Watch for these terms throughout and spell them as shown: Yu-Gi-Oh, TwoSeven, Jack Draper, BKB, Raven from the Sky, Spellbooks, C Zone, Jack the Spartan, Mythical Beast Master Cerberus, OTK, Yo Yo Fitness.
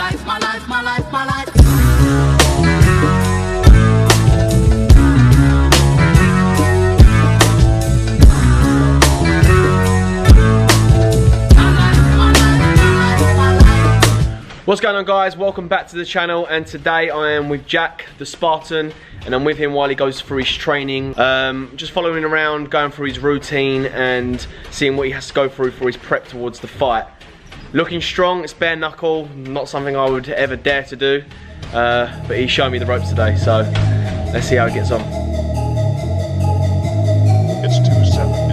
life, my life, my life, my life. What's going on, guys? Welcome back to the channel, and today I am with Jack the Spartan, and I'm with him while he goes through his training. Just following around, going through his routine and seeing what he has to go through for his prep towards the fight. Looking strong, it's bare knuckle, not something I would ever dare to do, but he showed me the ropes today, so let's see how it gets on. It's 2-7.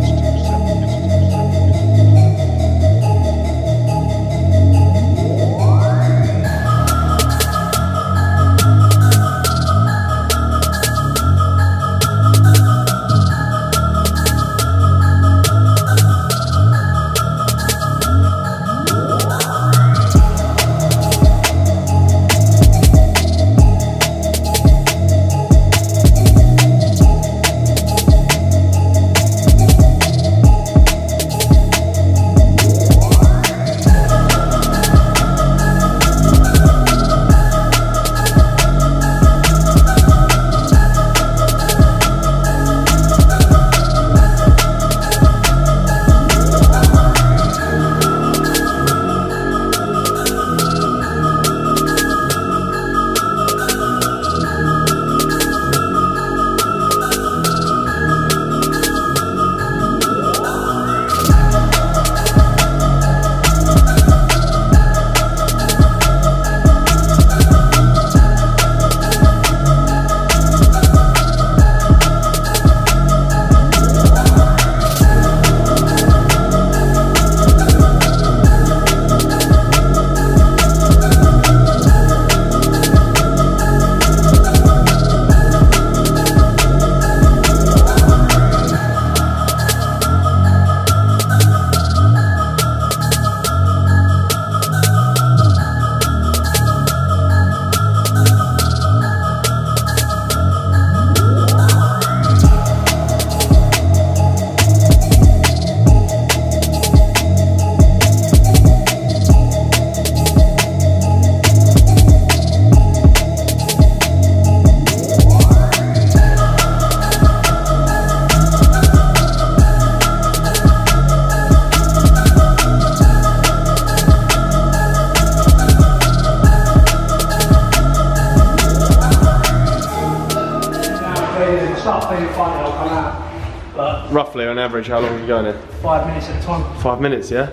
Roughly on average, how long are you going in? 5 minutes at a time. 5 minutes, yeah?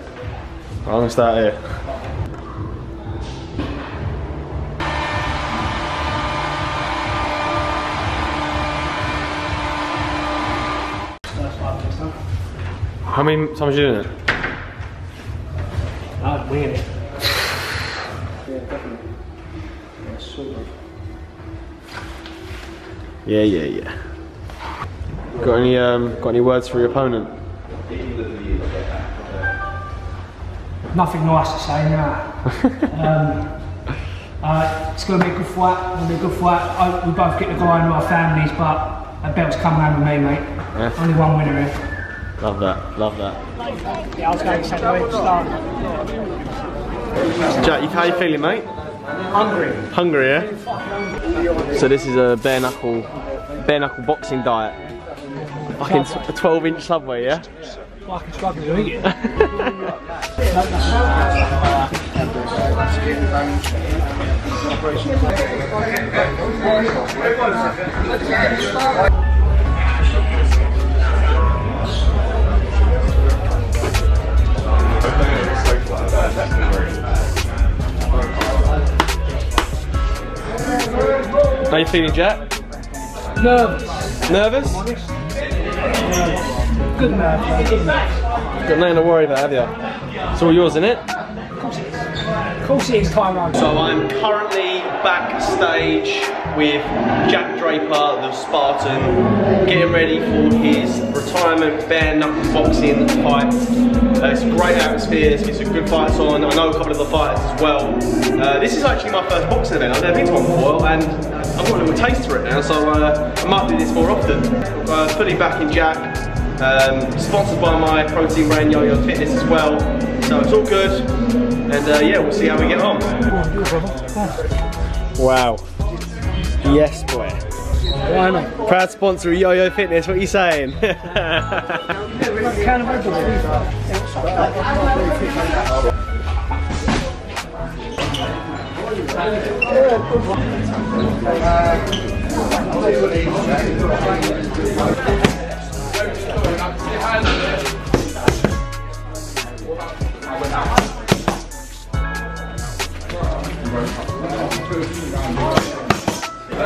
I'm gonna start here. How many times are you doing it? I'm winging it. Yeah, definitely. Yeah, sort of. Yeah, yeah, yeah. Got any words for your opponent? Nothing nice to say now. It's going to be a good fight. It'll be a good fight. We both get to go home to our families, but a belt's coming home with me, mate. Yeah. Only one winner here. Love that. Love that. Yeah, I was going to say no start. Jack, how you feeling, mate? Hungry. Hungry, yeah. So this is a bare knuckle boxing diet. Fucking a 12-inch Subway, yeah? Fucking struggling to eat it. How you feeling, Jack? Nervous. Nervous? Good man. You've got nothing to worry about, have you? It's all yours, isn't it? Of course it is. Of course it is, Tyrone. So I'm currently backstage with Jack Draper, the Spartan, getting ready for his retirement bare knuckle boxing fight. It's a great atmosphere, it's a good fights on. I know a couple of the fighters as well. This is actually my first boxing event. I've never been to one before, and I've got a little taste for it now, so I might do this more often. Fully backing Jack. Sponsored by my protein brand Yo Yo Fitness as well. So it's all good, and yeah, we'll see how we get on. Come on, do it, brother. Come on. Wow. Yes, boy. Why not? Proud sponsor of Yo Yo Fitness. What are you saying?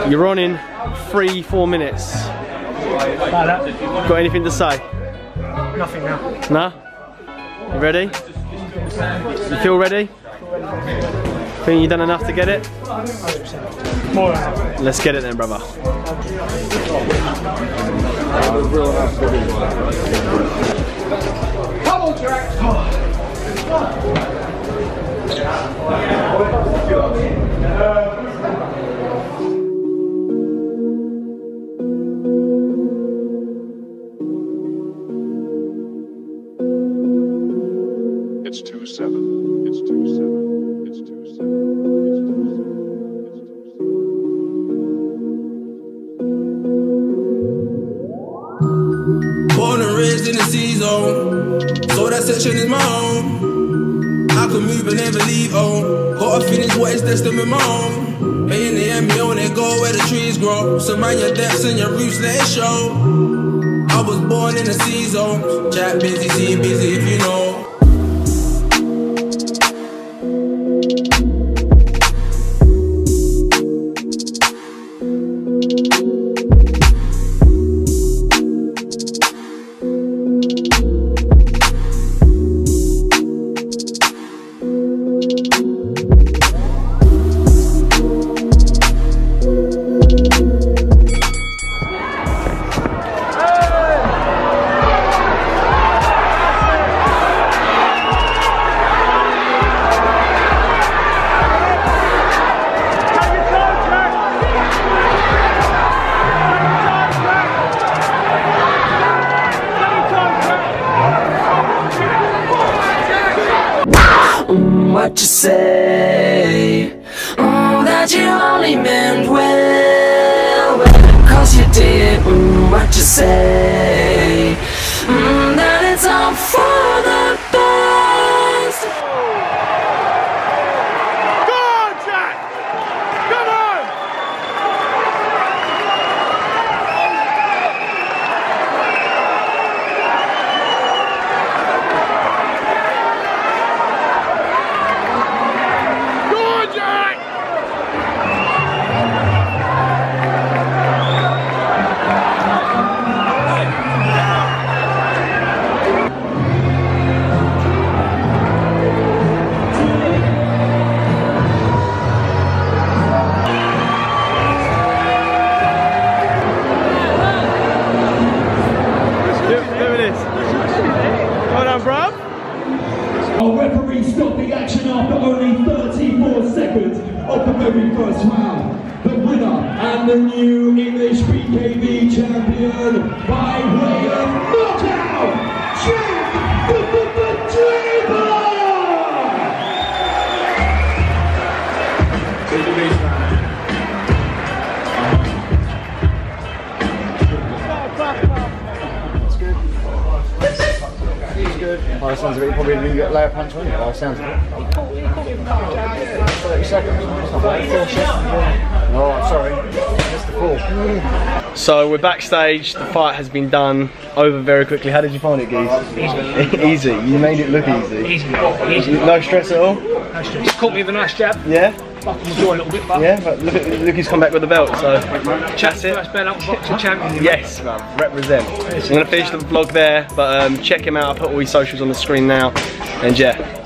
You're on in 3-4 minutes. Got anything to say? Nothing now. Nah? You ready? You feel ready? Think you've done enough to get it? 100%. More. Let's get it then, brother. Come on, Jack! It's 2-7. It's 2-7. It's 2-7. It's 2-7. It's 2-7. Born and raised in the C Zone, so that section is my own. I can move and never leave on. Gotta finish what is destined with my own. Pay in the MBO and go where the trees grow. So mind your depths and your roots, let it show. I was born in the C Zone. Jack busy, see busy if you know. What you say? That you only meant well, cause you did. What you say? That it's all for the best. Go on, Jack! Come on! First round, the winner and the new English BKB champion by way of knockout, Jack Draper. By the sounds of it, probably didn't get a layer punch on it, by the sounds of it. 30 seconds. No, I'm sorry. Missed the call. So we're backstage. The fight has been done. Over very quickly. How did you find it, Geese? Easy. You made it look easy. Easy. No stress at all? No stress. Just caught me with a nice jab. Yeah? Enjoy a little bit, but... Yeah, but look he's come back with the belt, so... Chat it. Yes, man. Represent. I'm going to finish the vlog there, but check him out. I'll put all his socials on the screen now. And yeah.